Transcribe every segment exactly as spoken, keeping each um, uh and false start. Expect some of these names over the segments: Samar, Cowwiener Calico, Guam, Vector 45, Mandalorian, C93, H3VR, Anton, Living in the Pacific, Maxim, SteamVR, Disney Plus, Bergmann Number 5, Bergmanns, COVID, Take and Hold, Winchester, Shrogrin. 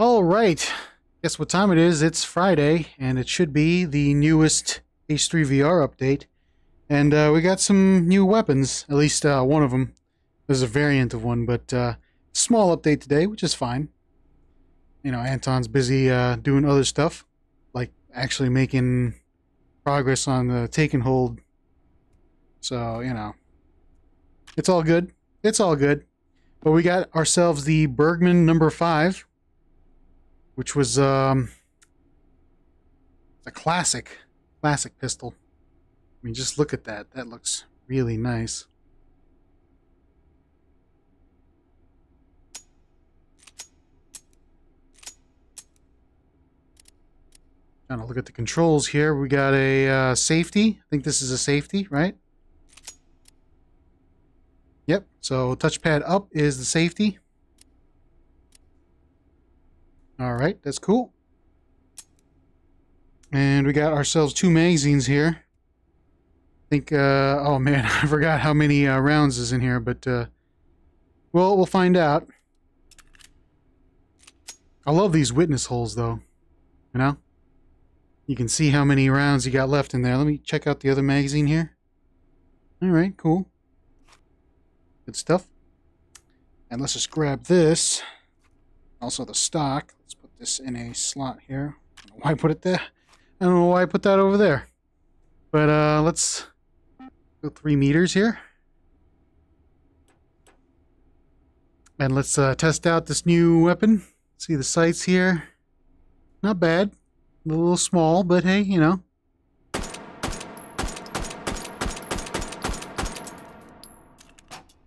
All right, guess what time it is? It's Friday, and it should be the newest H three V R update. And uh, we got some new weapons, at least uh, one of them. There's a variant of one, but uh, small update today, which is fine. You know, Anton's busy uh, doing other stuff, like actually making progress on the Take and Hold. So, you know, it's all good. It's all good. But we got ourselves the Bergmann Number five. Which was um, a classic, classic pistol. I mean, just look at that. That looks really nice. Trying to look at the controls here. We got a uh, safety. I think this is a safety, right? Yep. So touchpad up is the safety. All right, that's cool. And we got ourselves two magazines here. I think, uh, oh man, I forgot how many uh, rounds is in here, but, uh, well, we'll find out. I love these witness holes, though, you know? You can see how many rounds you got left in there. Let me check out the other magazine here. All right, cool. Good stuff. And let's just grab this. Also the stock. Let's put this in a slot here. I don't know why I put it there. I don't know why I put that over there. But uh, let's go three meters here. And let's uh, test out this new weapon. See the sights here. Not bad. A little small, but hey, you know.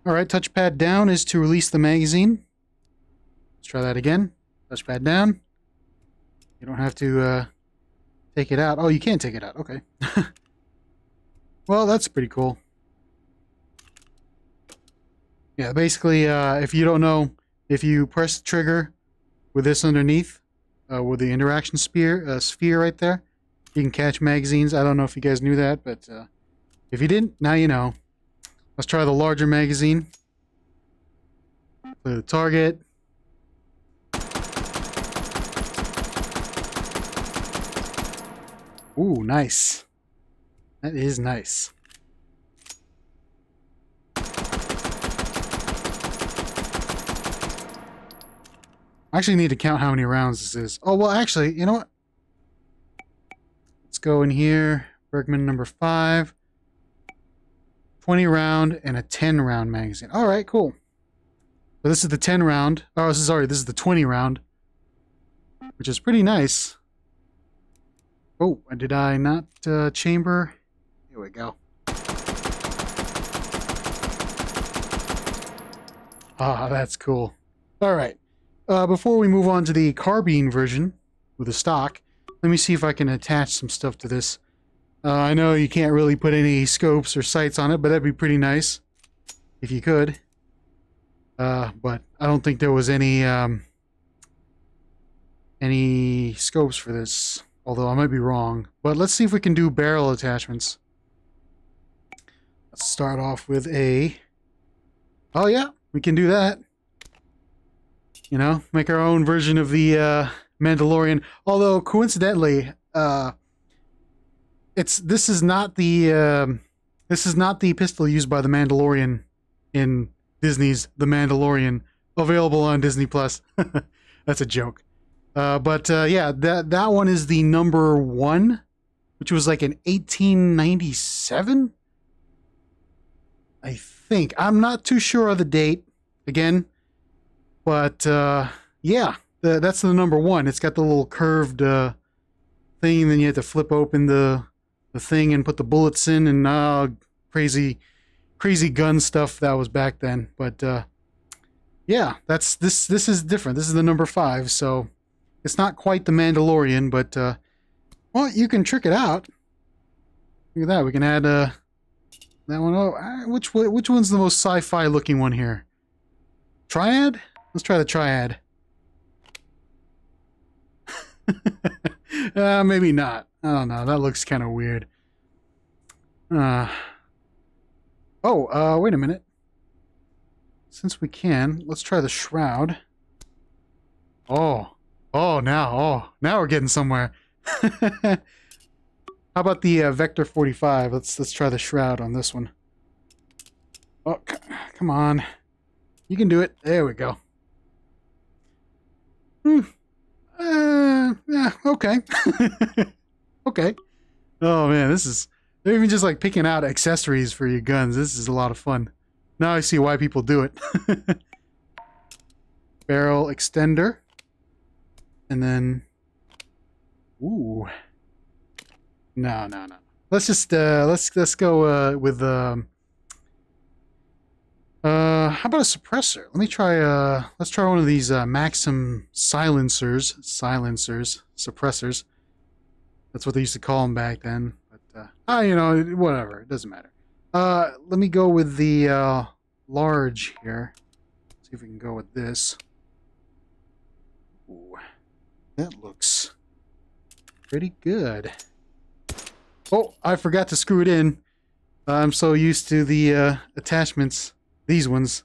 Alright, touchpad down is to release the magazine. Let's try that again. Touchpad down. You don't have to uh, take it out. Oh, you can take it out. Okay. Well, that's pretty cool. Yeah, basically, uh, if you don't know, if you press the trigger with this underneath, uh, with the interaction sphere, uh, sphere right there, you can catch magazines. I don't know if you guys knew that, but uh, if you didn't, now you know. Let's try the larger magazine. Play the target. Ooh, nice. That is nice. I actually need to count how many rounds this is. Oh, well, actually, you know what? Let's go in here. Bergmann number five. twenty round and a ten round magazine. All right, cool. So this is the ten round. Oh, this is, sorry, this is the twenty round, which is pretty nice. Oh, did I not uh, chamber? Here we go. Ah, that's cool. All right. Uh, before we move on to the carbine version with the stock, let me see if I can attach some stuff to this. Uh, I know you can't really put any scopes or sights on it, but that'd be pretty nice if you could. Uh, but I don't think there was any um, any scopes for this. Although I might be wrong. But let's see if we can do barrel attachments. Let's start off with a... Oh yeah, we can do that. You know, make our own version of the uh, Mandalorian. Although, coincidentally, uh, it's this is not the um, this is not the pistol used by the Mandalorian in Disney's The Mandalorian, available on Disney Plus. That's a joke. Uh, but uh, yeah, that that one is the number one, which was like an eighteen ninety-seven, I think. I'm not too sure of the date again, but uh, yeah, the, that's the number one. It's got the little curved uh, thing, and then you have to flip open the the thing and put the bullets in, and uh, crazy, crazy gun stuff that was back then. But uh, yeah, that's this this is different. This is the number five, so. It's not quite the Mandalorian, but, uh, well, you can trick it out. Look at that. We can add, uh, that one. Oh, which, which one's the most sci-fi looking one here? Triad? Let's try the triad. uh, maybe not. I don't know. That looks kind of weird. Uh, oh, uh, wait a minute. Since we can, let's try the shroud. Oh. now, oh, now we're getting somewhere. How about the uh, Vector forty-five? Let's let's try the shroud on this one. Oh, c come on, you can do it. There we go. Hmm. Uh, yeah. Okay. Okay. Oh man, this is. They're even just like picking out accessories for your guns. This is a lot of fun. Now I see why people do it. Barrel extender. And then... Ooh. No, no, no. Let's just, uh, let's, let's go, uh, with, um... Uh, how about a suppressor? Let me try, uh, let's try one of these, uh, Maxim silencers. Silencers. Suppressors. That's what they used to call them back then. But, uh, ah, you know, whatever. It doesn't matter. Uh, let me go with the, uh, large here. See if we can go with this. Ooh. That looks pretty good. Oh, I forgot to screw it in. I'm so used to the uh, attachments, these ones.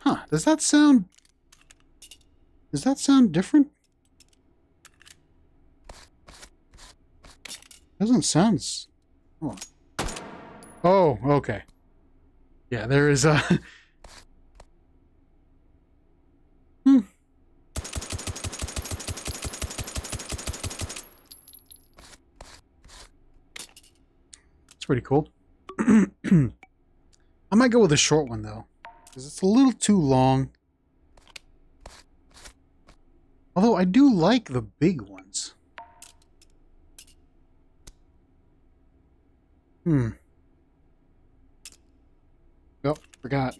Huh, does that sound... Does that sound different? Doesn't sound... Oh, oh okay. Yeah, there is a... Hmm. It's pretty cool. I might go with a short one though, because it's a little too long. Although I do like the big ones. Hmm. Oh, forgot.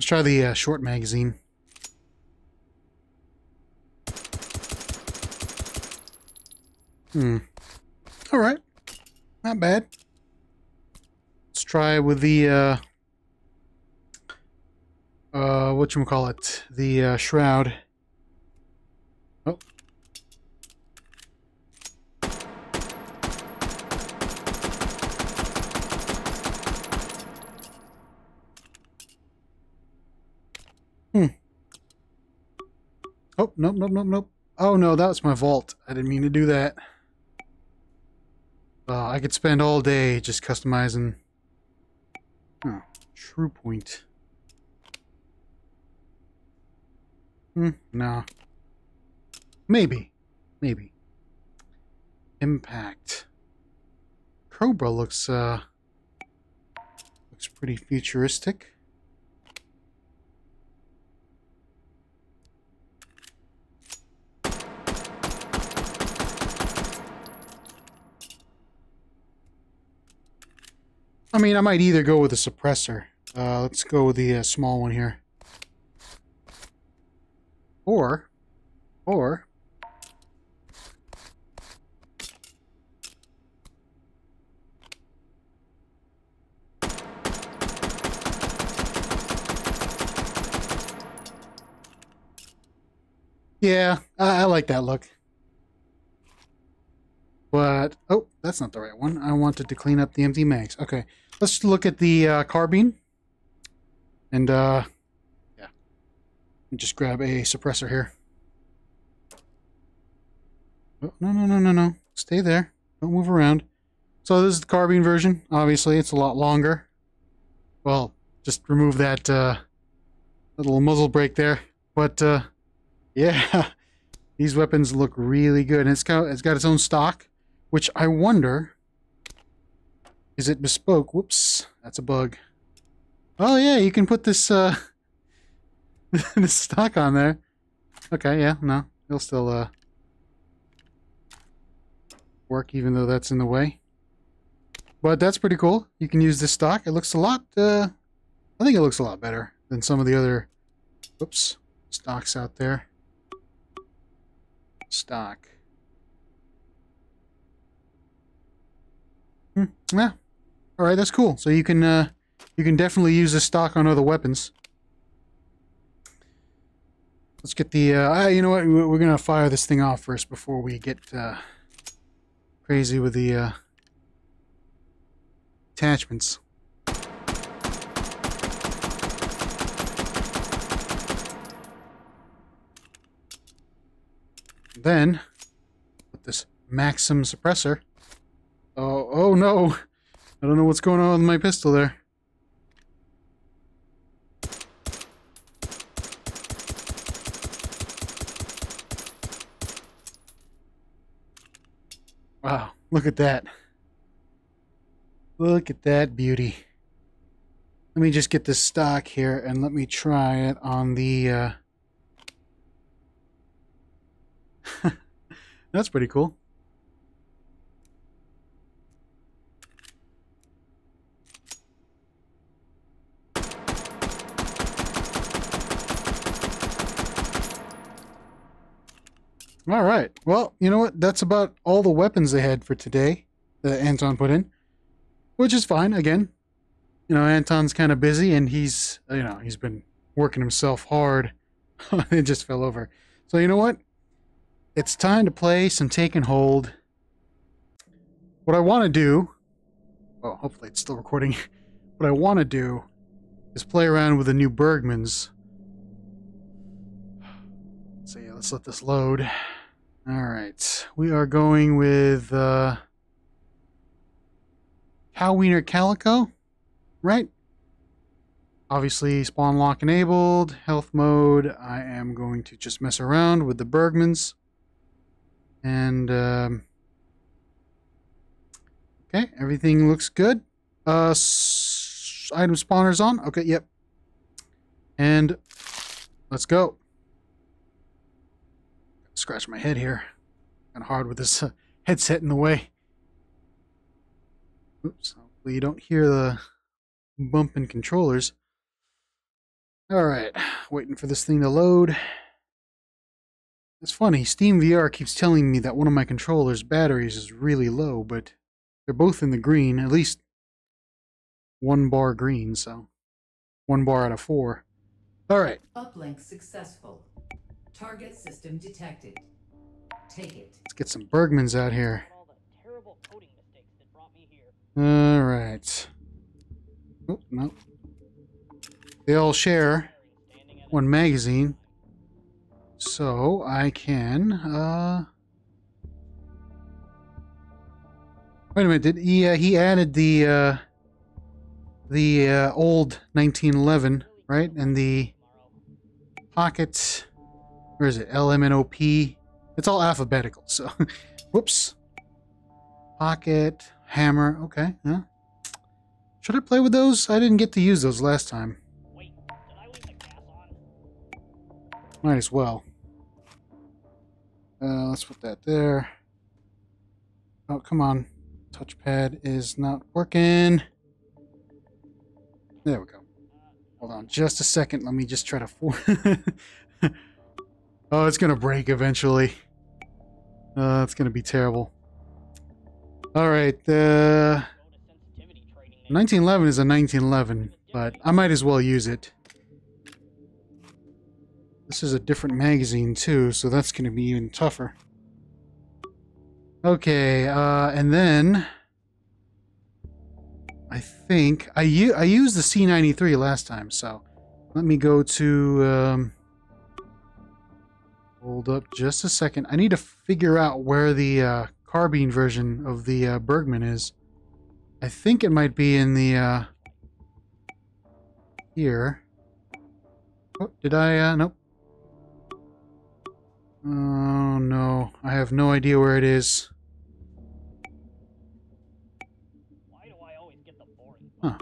Try the uh, short magazine. Hmm. All right. Not bad. Let's try with the uh, uh, whatchamacallit, the uh, shroud. Oh. Oh, nope, nope, nope, nope. Oh, no, that was my vault. I didn't mean to do that. Uh, I could spend all day just customizing. Oh, true point. Hmm, nah. Maybe. Maybe. Impact. Cobra looks, uh... looks pretty futuristic. I mean, I might either go with a suppressor. Uh, let's go with the uh, small one here. Or, or... Yeah, I, I like that look. But, oh, that's not the right one. I wanted to clean up the empty mags. Okay, let's look at the uh, carbine. And, uh, yeah. Let me just grab a suppressor here. Oh, no, no, no, no, no. Stay there. Don't move around. So this is the carbine version. Obviously, it's a lot longer. Well, just remove that uh, little muzzle brake there. But, uh, yeah, these weapons look really good. And it's got, it's got its own stock. Which I wonder, is it bespoke? Whoops, that's a bug. Oh yeah, you can put this uh, this stock on there. Okay, yeah, no, it'll still uh, work even though that's in the way. But that's pretty cool. You can use this stock. It looks a lot. Uh, I think it looks a lot better than some of the other, whoops, stocks out there. Stock. Yeah. All right, that's cool. So you can uh, you can definitely use this stock on other weapons. Let's get the. Uh, I, you know what? We're gonna fire this thing off first before we get uh, crazy with the uh, attachments. Then with this Maxim suppressor. Oh, oh no! I don't know what's going on with my pistol there. Wow, look at that. Look at that beauty. Let me just get this stock here and let me try it on the... Uh... That's pretty cool. All right. Well, you know what? That's about all the weapons they had for today that Anton put in, which is fine. Again, you know, Anton's kind of busy and he's, you know, he's been working himself hard. It just fell over. So you know what? It's time to play some Take and Hold. What I want to do, well, hopefully it's still recording. What I want to do is play around with the new Bergmans. So yeah, let's let this load. All right, we are going with uh, Cowwiener Calico, right? Obviously, spawn lock enabled, health mode. I am going to just mess around with the Bergmans. And, um, okay, everything looks good. Uh, item spawner's on. Okay, yep. And let's go. Scratch my head here. Kind of hard with this uh, headset in the way. Oops, hopefully you don't hear the bumping controllers. All right, waiting for this thing to load. It's funny, Steam V R keeps telling me that one of my controllers' batteries is really low, but they're both in the green, at least one bar green, so one bar out of four. All right. Uplink successful. Target system detected. Take it. Let's get some Bergmans out here. All the terrible coding mistakes that brought me here. All right. Oh, no. They all share one magazine. So I can, uh, wait a minute, did he, uh, he added the, uh, the, uh, old nineteen eleven, right? And the pocket, where is it? L M N O P. It's all alphabetical. So whoops, pocket hammer. Okay. Huh? Should I play with those? I didn't get to use those last time. Wait, did I leave the gas on? Might as well. Uh, let's put that there. Oh, come on. Touchpad is not working. There we go. Hold on just a second. Let me just try to... For oh, it's going to break eventually. Uh, it's going to be terrible. All right. Uh, nineteen eleven is a nineteen eleven, but I might as well use it. This is a different magazine, too, so that's going to be even tougher. Okay, uh, and then... I think... I, u I used the C ninety-three last time, so... Let me go to... Um, hold up just a second. I need to figure out where the uh, carbine version of the uh, Bergmann is. I think it might be in the... Uh, here. Oh, did I... Uh, nope. Oh no, I have no idea where it is. Why do I always get the boring huh.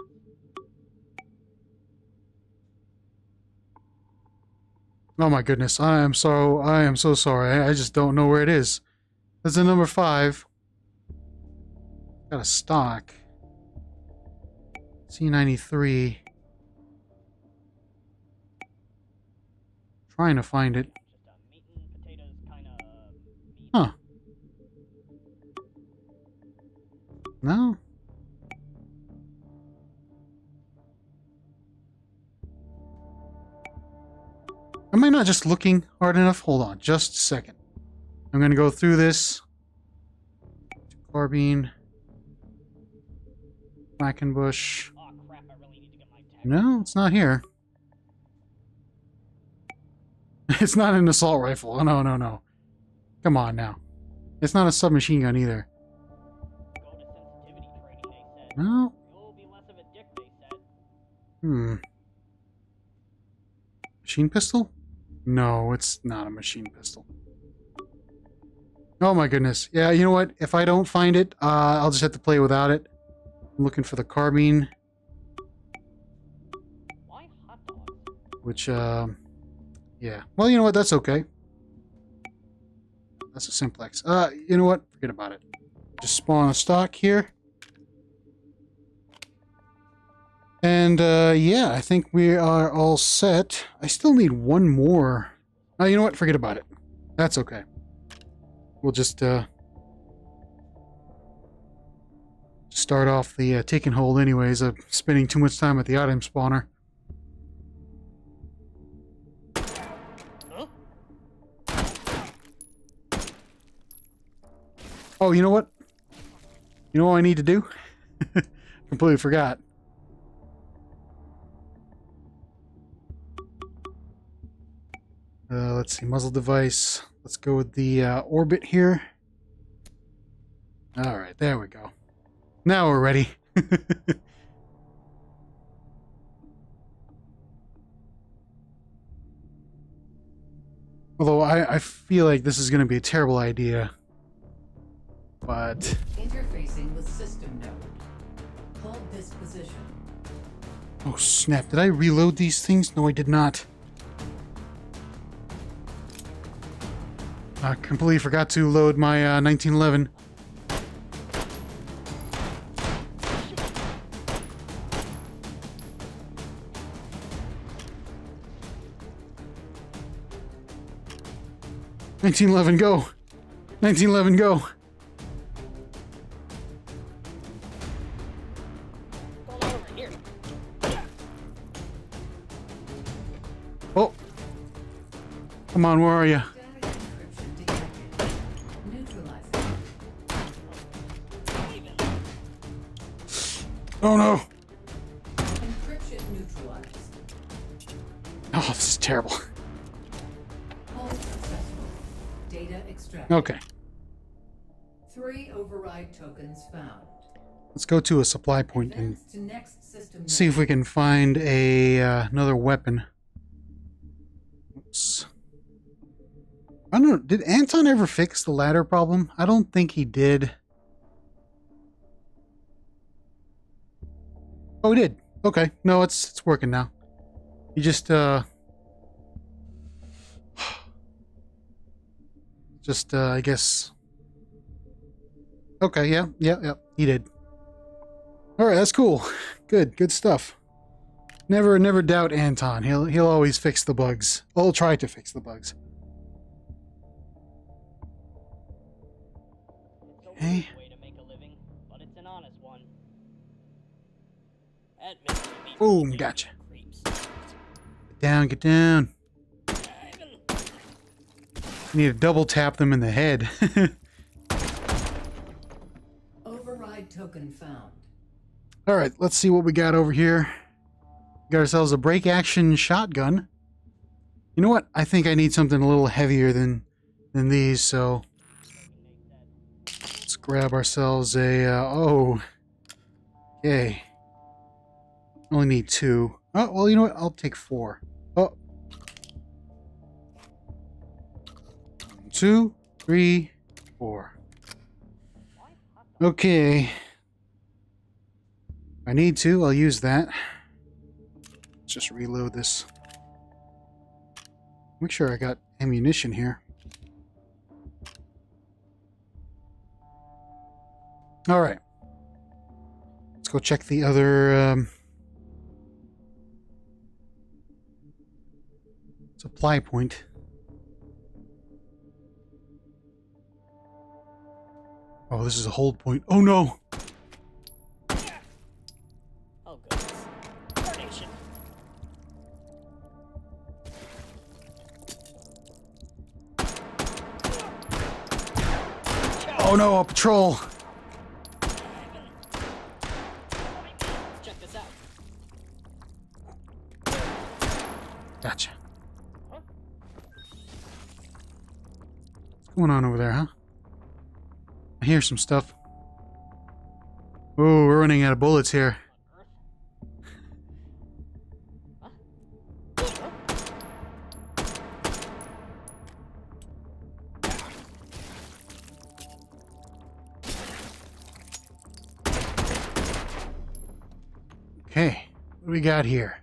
Oh my goodness, I am so I am so sorry. I just don't know where it is. That's the number five. Got a stock. C ninety-three. Trying to find it. Huh. No. Am I not just looking hard enough? Hold on just a second. I'm going to go through this. Carbine. Blackenbush. No, it's not here. It's not an assault rifle. Oh, no, no, no. Come on now. It's not a submachine gun either. No. Hmm. Machine pistol? No, it's not a machine pistol. Oh my goodness. Yeah, you know what? If I don't find it, uh, I'll just have to play without it. I'm looking for the carbine. Which, um... yeah. Well, you know what? That's okay. That's a simplex. Uh, you know what? Forget about it. Just spawn a stock here. And, uh, yeah. I think we are all set. I still need one more. Oh, you know what? Forget about it. That's okay. We'll just, uh... start off the uh, Take and Hold anyways. I'm spending too much time at the item spawner. Oh, you know what? You know what I need to do? Completely forgot. Uh, let's see, muzzle device. Let's go with the uh, orbit here. All right, there we go. Now we're ready. Although I, I feel like this is going to be a terrible idea. But interfacing with system node. Hold this position. Oh snap, did I reload these things? No, I did not. I completely forgot to load my uh, nineteen eleven. nineteen eleven go. nineteen eleven go. Come on, where are you? Oh no! Encryption neutralized. Oh, this is terrible. Data extracted. Okay. Three override tokens found. Let's go to a supply point and see if we can find a uh, another weapon. Oops. I don't know, did Anton ever fix the ladder problem? I don't think he did. Oh, he did. Okay. No, it's it's working now. You just uh just uh I guess. Okay, yeah, yeah, yeah, he did. Alright, that's cool. Good, good stuff. Never never doubt Anton. He'll he'll always fix the bugs. I'll try to fix the bugs. Hey. Boom, gotcha. Get down, get down. You need to double tap them in the head. Override token found. Alright, let's see what we got over here. We got ourselves a break action shotgun. You know what? I think I need something a little heavier than than these, so grab ourselves a, uh, oh, okay. Only need two. Oh, well, you know what? I'll take four. Oh. One, two, three, four. Okay. If I need to, I'll use that. Let's just reload this. Make sure I got ammunition here. All right, let's go check the other um, supply point. Oh, this is a hold point. Oh no! Oh goodness! Carnation. Oh no! A patrol. going on over there, huh? I hear some stuff. Oh, we're running out of bullets here. Okay, what do we got here?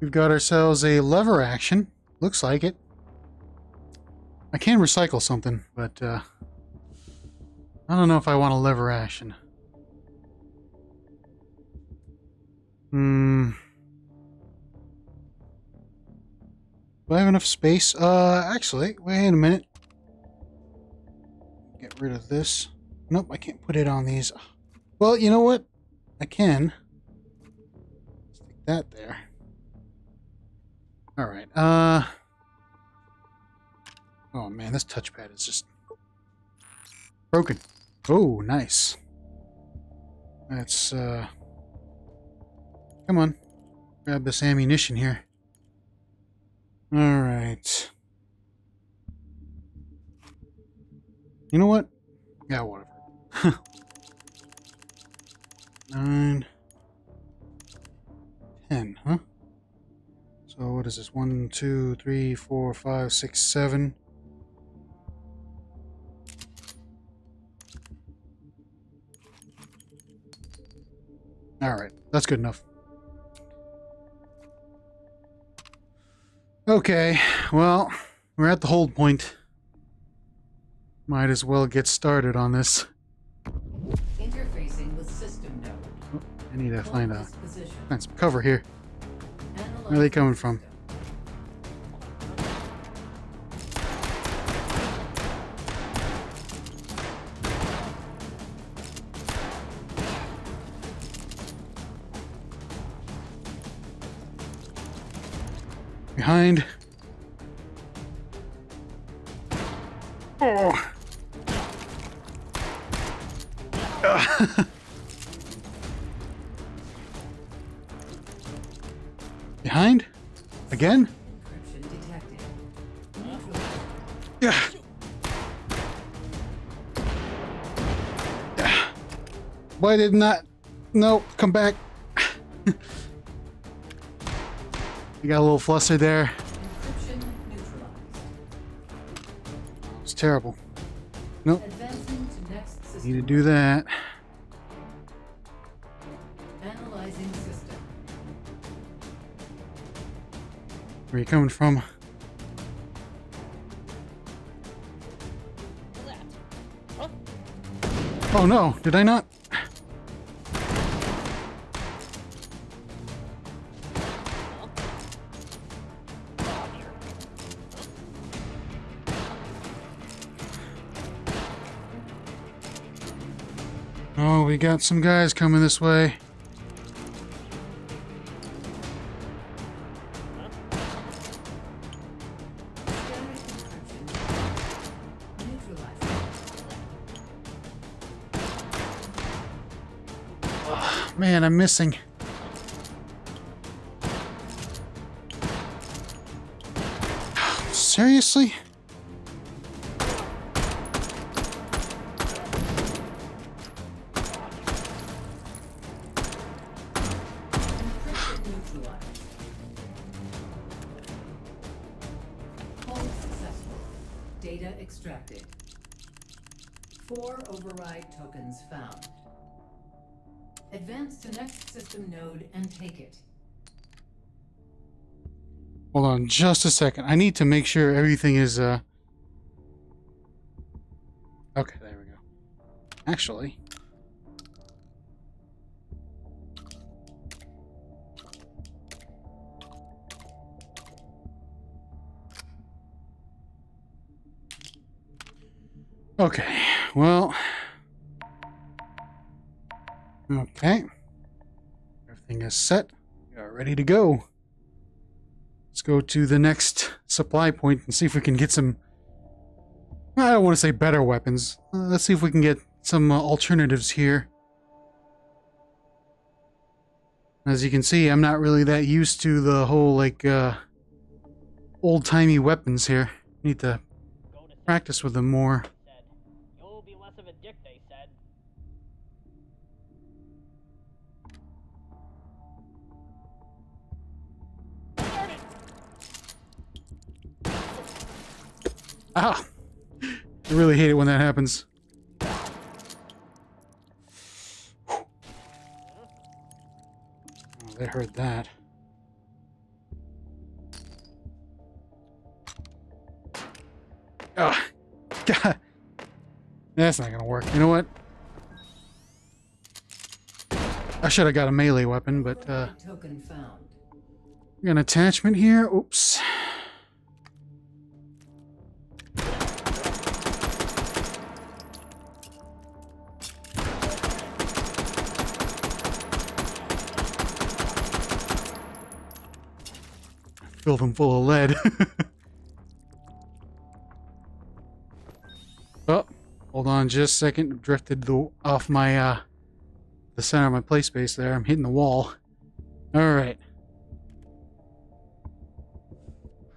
We've got ourselves a lever action. Looks like it. I can recycle something, but uh, I don't know if I want a lever action. Hmm. Do I have enough space? Uh, actually, wait a minute. Get rid of this. Nope, I can't put it on these. Well, you know what? I can. Stick that there. Alright, uh... oh man, this touchpad is just broken. Oh, nice. That's, uh... come on. Grab this ammunition here. Alright. You know what? Yeah, whatever. Nine. Ten, huh? So what is this? One, two, three, four, five, six, seven. Alright, that's good enough. Okay, well, we're at the hold point. Might as well get started on this. Interfacing with system node. Oh, I need to find a find some cover here. Where are they coming from? Behind. Oh. Uh. Behind? Again? Yeah. Yeah. Why did not? No, come back. You got a little flustered there. It's terrible. Nope. Need to do that. Where are you coming from? Oh no, did I not? Oh, we got some guys coming this way. Man, I'm missing. Seriously? Data extracted. Four override tokens found. Advance to next system node and take it. Hold on just a second. I need to make sure everything is, uh... okay, there we go. Actually... okay, well... okay, everything is set. We are ready to go. Let's go to the next supply point and see if we can get some, I don't want to say better weapons. Uh, let's see if we can get some uh, alternatives here. As you can see, I'm not really that used to the whole, like, uh, old-timey weapons here. Need to practice with them more. You'll be less of a dick, they said. Ah! I really hate it when that happens. Oh, they heard that. Ah! God! That's not gonna work. You know what? I should have got a melee weapon, but, uh... token found. We got an attachment here. Oops. Fill them full of lead. Oh, hold on just a second. Drifted the, off my, uh, the center of my play space there. I'm hitting the wall. Alright.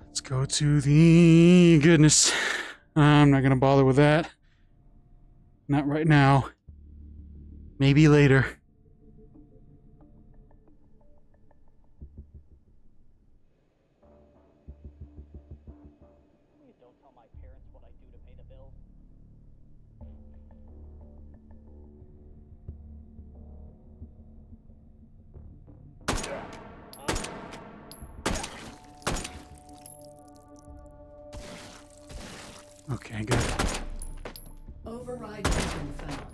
Let's go to the... goodness. I'm not going to bother with that. Not right now. Maybe later. Okay, good. Override token found.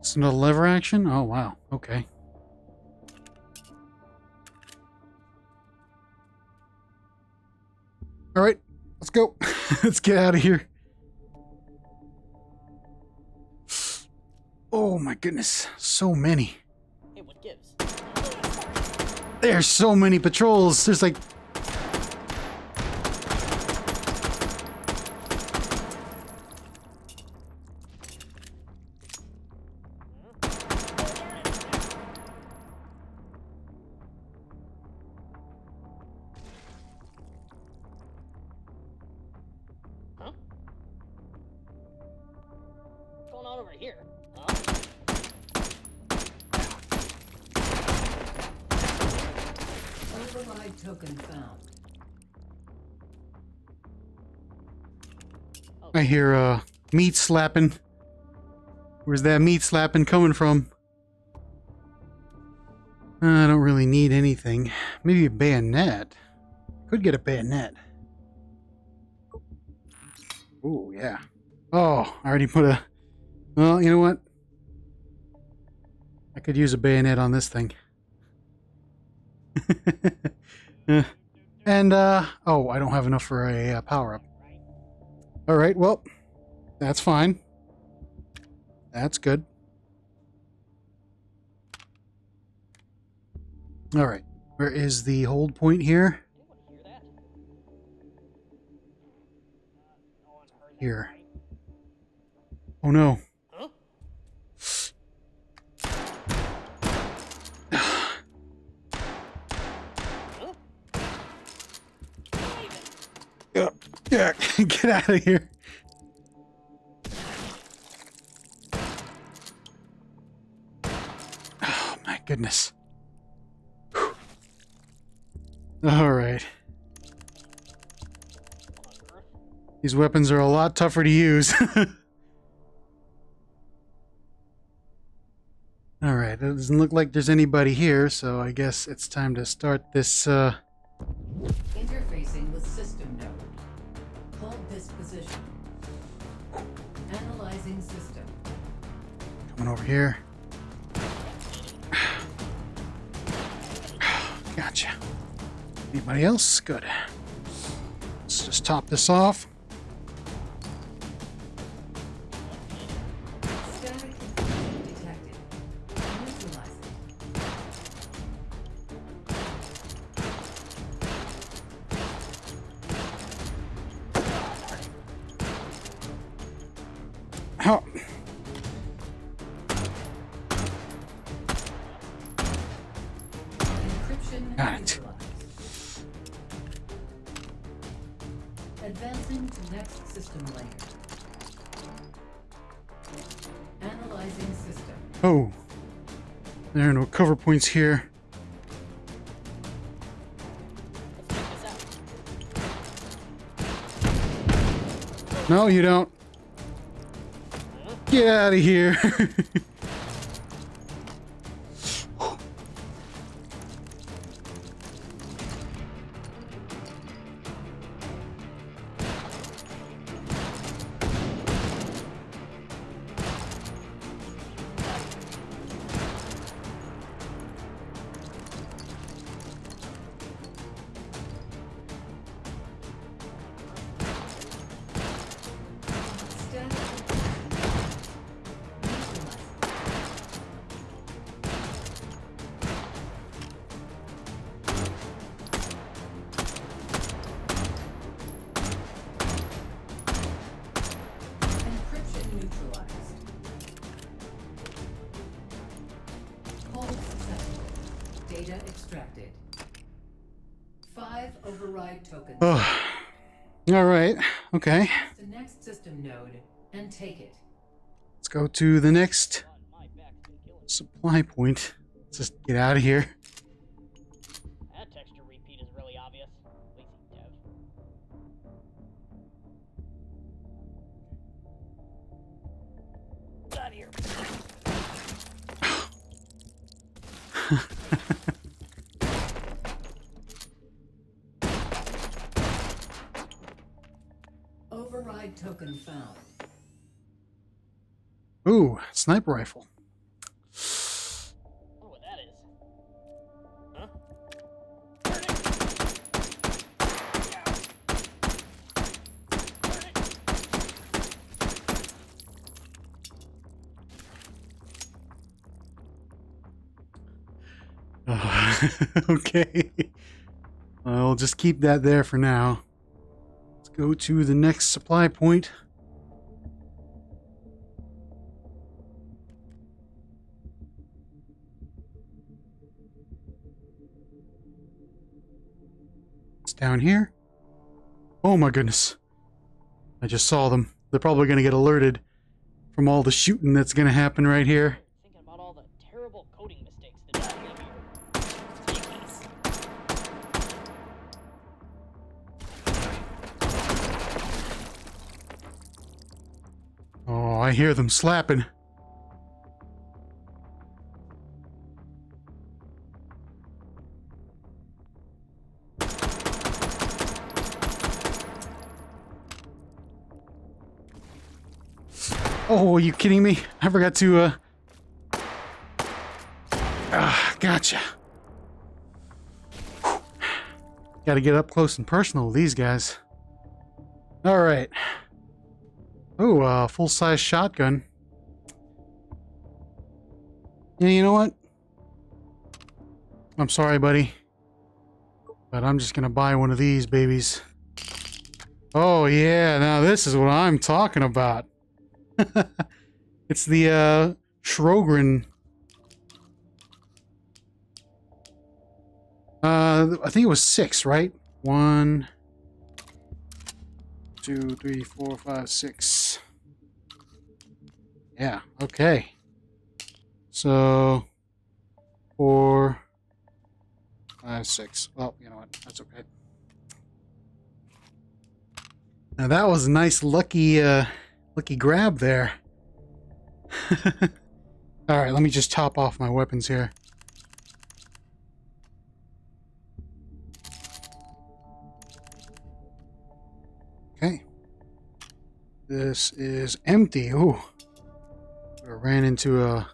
It's not a lever action? Oh, wow. Okay. All right, let's go. Let's get out of here. Oh my goodness, so many. Hey, what gives? There's so many patrols. There's like I hear uh, meat slapping. Where's that meat slapping coming from? Uh, I don't really need anything. Maybe a bayonet. Could get a bayonet. Oh, yeah. Oh, I already put a... well, you know what? I could use a bayonet on this thing. And, uh... oh, I don't have enough for a uh, power-up. All right, well, that's fine. That's good. All right, where is the hold point here? Here. Oh no. Yeah, get out of here. Oh my goodness. Whew. All right. These weapons are a lot tougher to use. All right, it doesn't look like there's anybody here, so I guess it's time to start this uh interfacing with system node. Hold this position. Analyzing system. Coming over here. Gotcha. Anybody else? Good. Let's just top this off. Static confusion detected. Oh. Got it. Advancing to next system layer. Analyzing system. Oh. There are no cover points here. No, you don't. Get out of here. Oh. All right. Okay. The next system node and take it. Let's go to the next supply point. Let's just get out of here. That texture repeat is really obvious. Lazy dev. Get out of here. Token found. Ooh, sniper rifle. Oh, what that is. Huh? Burn it. Burn it. Oh, okay. I'll just keep that there for now. Go to the next supply point. It's down here. Oh my goodness. I just saw them. They're probably going to get alerted from all the shooting that's going to happen right here. Thinking about all the terrible coding mistakes that I made here. Oh, I hear them slapping. Oh, are you kidding me? I forgot to, uh... Ah, gotcha. Whew. Gotta get up close and personal with these guys. All right. Oh, a uh, full-size shotgun. Yeah, you know what? I'm sorry, buddy. But I'm just going to buy one of these babies. Oh, yeah. Now, this is what I'm talking about. It's the uh, Shrogrin. Uh, I think it was six, right? One... Two, three, four, five, six. Yeah, okay. So, four, five, six. Well, you know what? That's okay. Now that was a nice lucky, uh, lucky grab there. All right, let me just top off my weapons here. Okay, this is empty. Ooh, I ran into a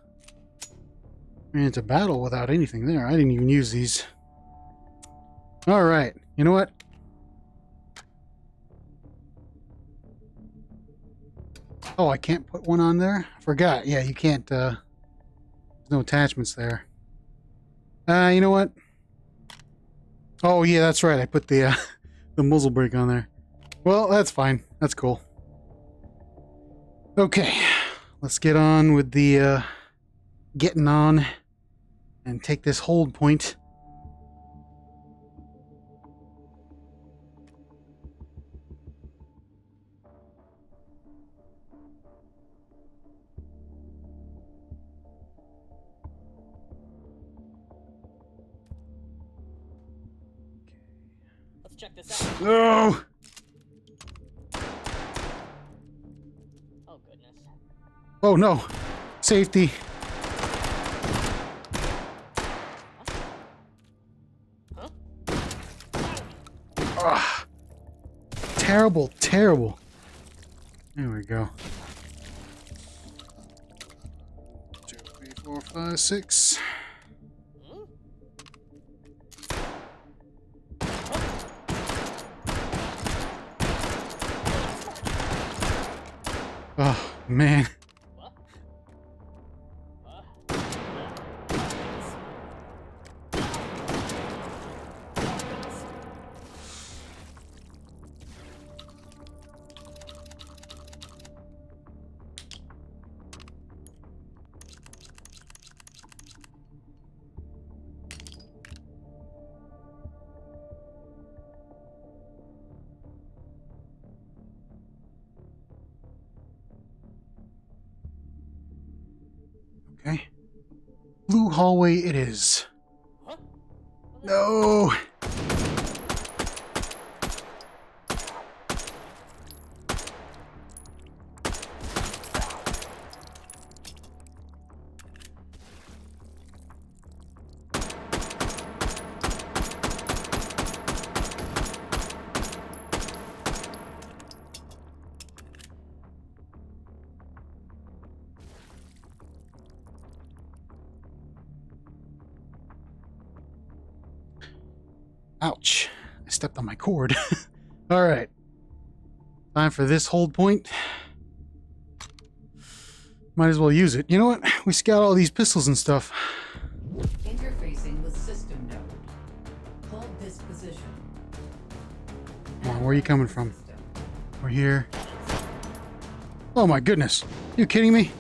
ran into battle without anything there. I didn't even use these. All right, you know what? Oh, I can't put one on there. I forgot. Yeah, you can't. Uh, there's no attachments there. Uh, you know what? Oh yeah, that's right. I put the uh, the muzzle brake on there. Well, that's fine. That's cool. Okay, let's get on with the uh, getting on and take this hold point. check this out. No! Oh, goodness. Oh, no. Safety. Huh? Huh? Terrible, terrible. There we go. Two, three, four, five, six. Oh, man. Okay. Blue hallway it is. Huh? No! Ouch. I stepped on my cord. All right. Time for this hold point. Might as well use it. You know what? We scout all these pistols and stuff. Interfacing with system node. Hold this position. Come on, where are you coming from? We're here. Oh my goodness. Are you kidding me?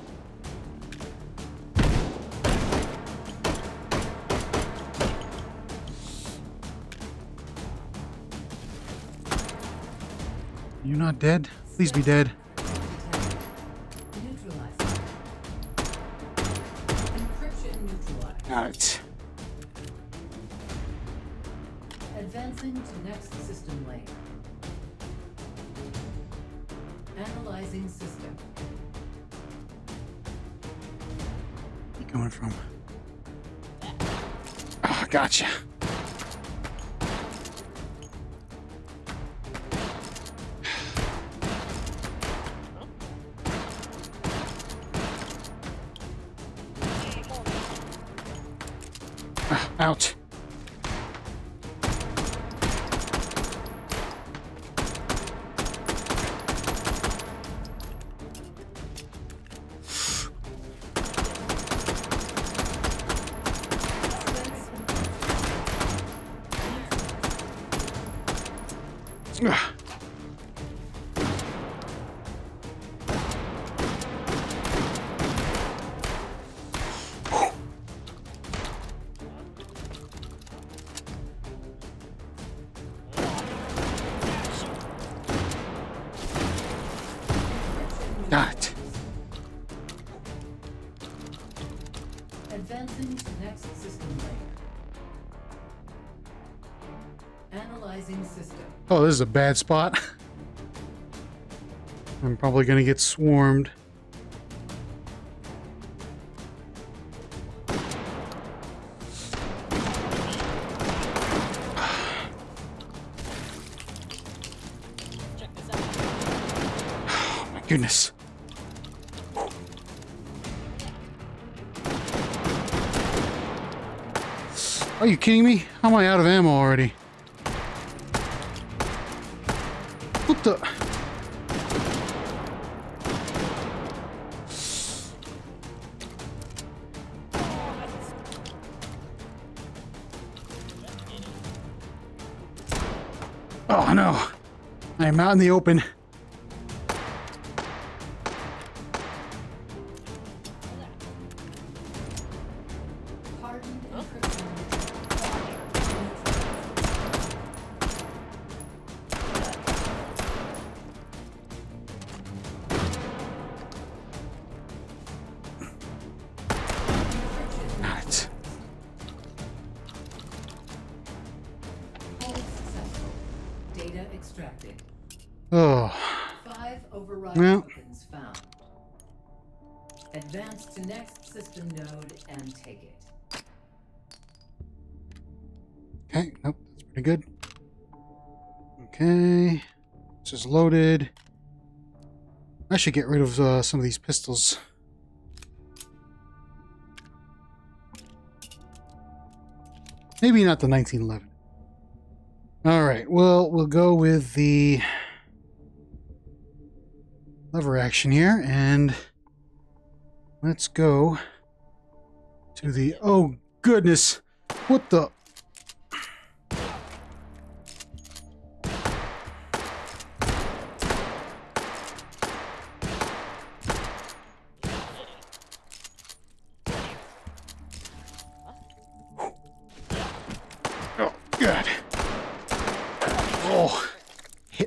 You're not dead? Please be dead. Got it. Advancing to next system layer. Analyzing system. Where are you coming from? Ah, gotcha. Out. Advancing to next system layer. Analyzing system. Oh, this is a bad spot. I'm probably gonna get swarmed. Check this out. Oh my goodness. Are you kidding me? How am I out of ammo already? What the? Oh no. I am out in the open. Oh. Five override yeah. tokens found. Advance to next system node and take it. Okay, nope, that's pretty good. Okay, this is loaded. I should get rid of uh, some of these pistols. Maybe not the nineteen eleven. Alright, well, we'll go with the lever action here, and let's go to the... Oh, goodness! What the...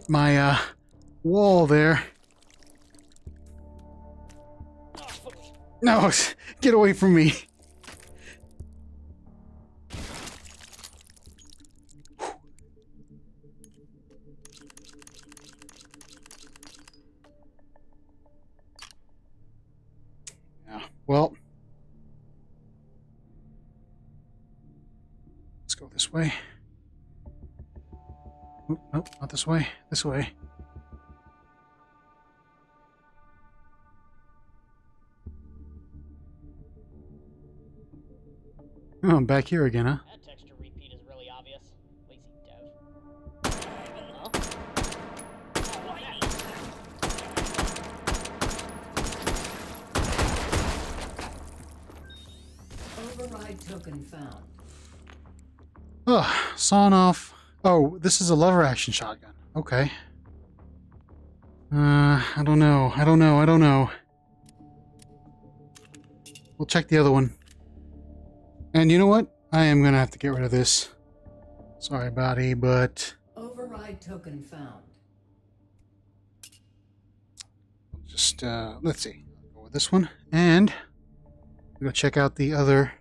my uh, wall there. No, get away from me. Yeah, well, let's go this way. Nope, nope, not this way. This way. Oh, I'm back here again, huh? That texture repeat is really obvious. Lazy dev. Override token found. Ugh, sawn off. Oh, this is a lever action shotgun. Okay. Uh, I don't know. I don't know. I don't know. We'll check the other one. And you know what? I am gonna have to get rid of this. Sorry, buddy, but override token found. Just uh, let's see. I'll go with this one, and we'll go check out the other.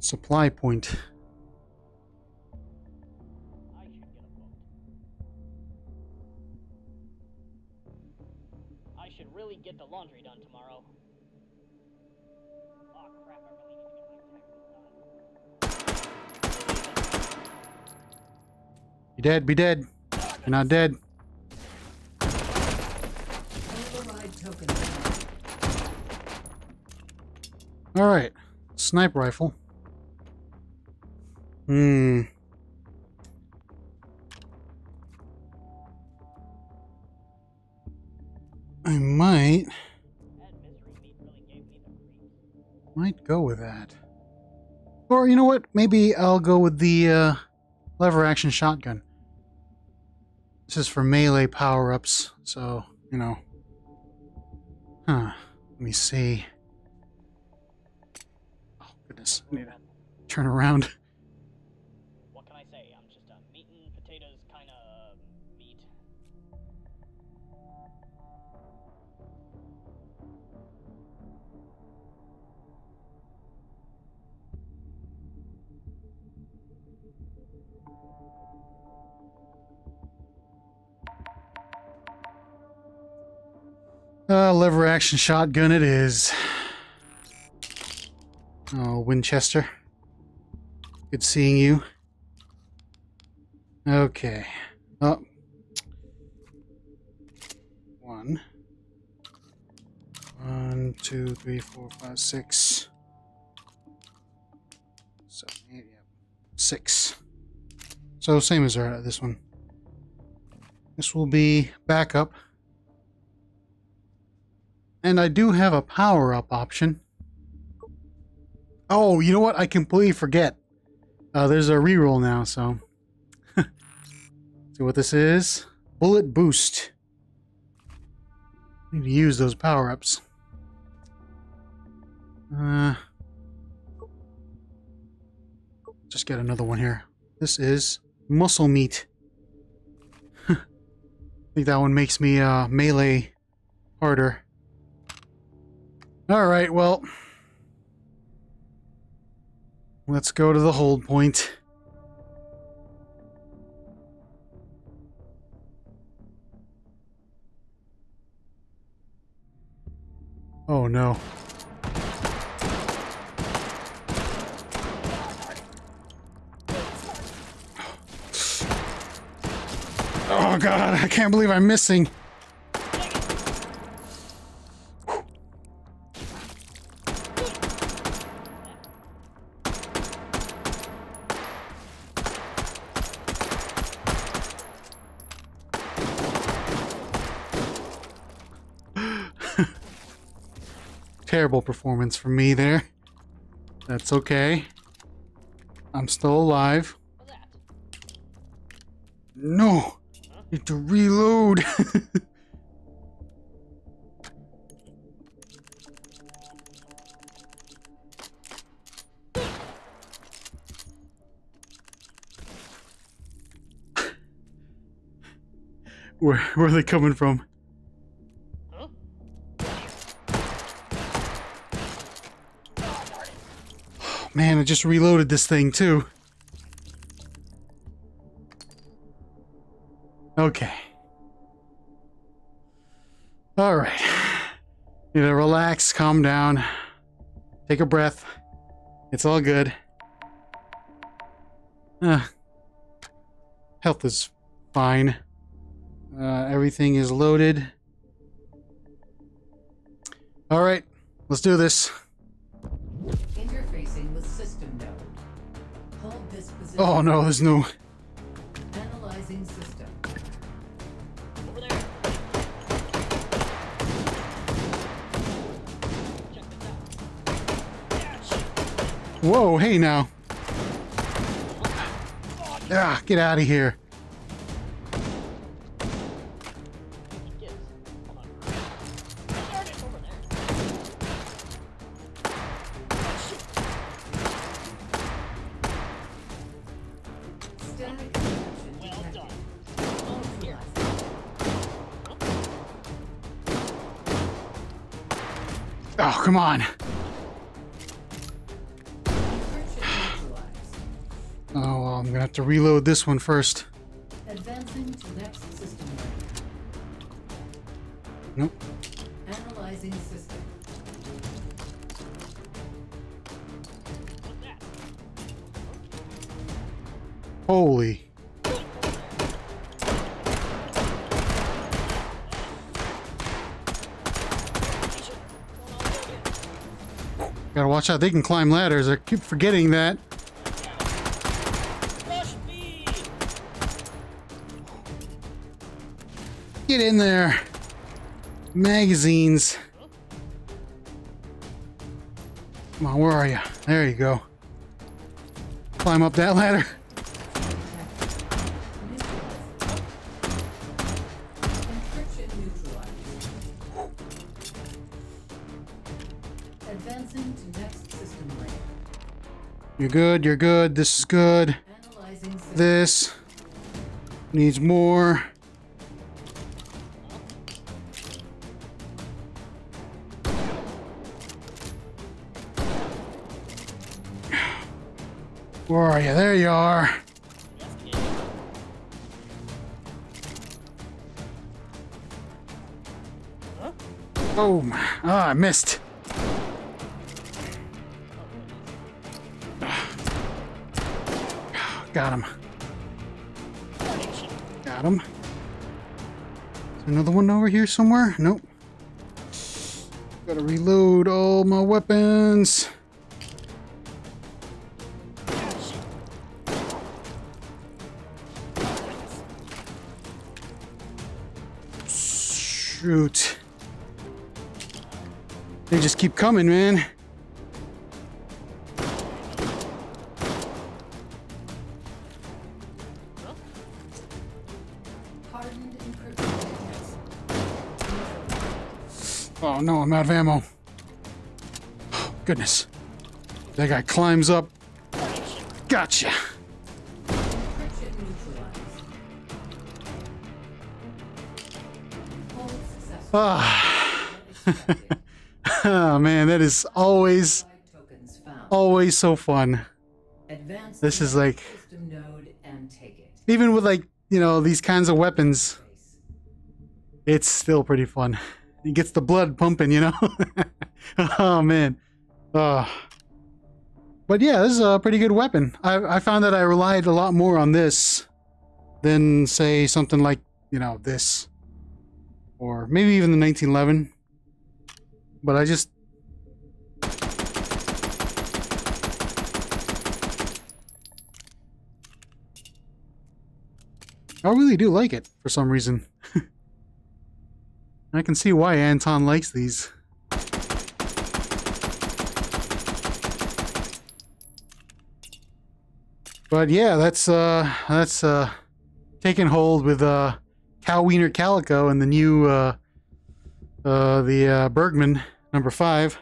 Supply point. I should really get the laundry done tomorrow. Oh crap, I really need to get my taxes done. Be dead, be dead. You're not dead. Override token. All right, sniper rifle. Hmm. I might... Might go with that. Or, you know what? Maybe I'll go with the uh, lever-action shotgun. This is for melee power-ups, so, you know... Huh. Let me see. Oh, goodness. I need to turn around. Uh, lever action shotgun it is. Oh, Winchester. Good seeing you. Okay. Oh. One. One, two, three, four, five, six. Seven, eight, yeah. Six. So same as our, this one. This will be backup. And I do have a power-up option. Oh, you know what? I completely forget. Uh, there's a reroll now, so... See what this is? Bullet boost. Need to use those power-ups. Uh, just get another one here. This is muscle meat. I think that one makes me uh, melee harder. All right, well, let's go to the hold point. Oh no. Oh god, I can't believe I'm missing. Terrible performance from me there. That's okay. I'm still alive. No! I need to reload! Where, where are they coming from? Man, I just reloaded this thing too. Okay. Alright. Need to relax, calm down, take a breath. It's all good. Uh, health is fine. Uh, everything is loaded. Alright, let's do this. Oh no, there's no. Analyzing system. Over there. Check this out. Gotcha. Whoa, hey now. Ah, get out of here. Oh, come on. Oh, well, I'm gonna have to reload this one first. Advancing to next system. Nope. Analyzing system. Holy. Gotta watch out, they can climb ladders. I keep forgetting that. Get in there. Magazines. Come on, where are you? There you go. Climb up that ladder. You're good, you're good, this is good. This needs more. Where are you? There you are. Oh, ah, I missed. Got him. Got him. Is there another one over here somewhere? Nope. Gotta reload all my weapons. Shoot. They just keep coming, man. Oh no, I'm out of ammo. Oh, goodness. That guy climbs up. Gotcha. Ah. Oh man, that is always, always so fun. This is like, even with like, you know, these kinds of weapons, it's still pretty fun. It gets the blood pumping, you know? Oh, man. Uh, but yeah, this is a pretty good weapon. I, I found that I relied a lot more on this than, say, something like, you know, this. Or maybe even the nineteen eleven. But I just... I really do like it, for some reason. I can see why Anton likes these. But yeah, that's uh, that's uh, Take and Hold with uh, Cowwiener Calico and the new uh, uh, the uh, Bergmann Number five.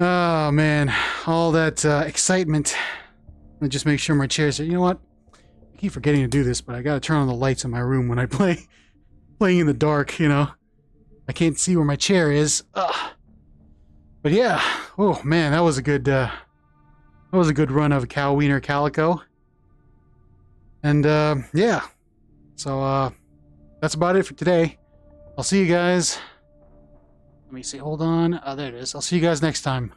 Oh man, all that uh, excitement. Let me just make sure my chairs are. You know what? I keep forgetting to do this, but I gotta turn on the lights in my room when I play. Playing in the dark, you know. I can't see where my chair is. Ugh. But yeah, oh man, that was a good uh, that was a good run of Cowwiener Calico. And uh, yeah, so uh, that's about it for today. I'll see you guys. Let me see. Hold on. Oh, there it is. I'll see you guys next time.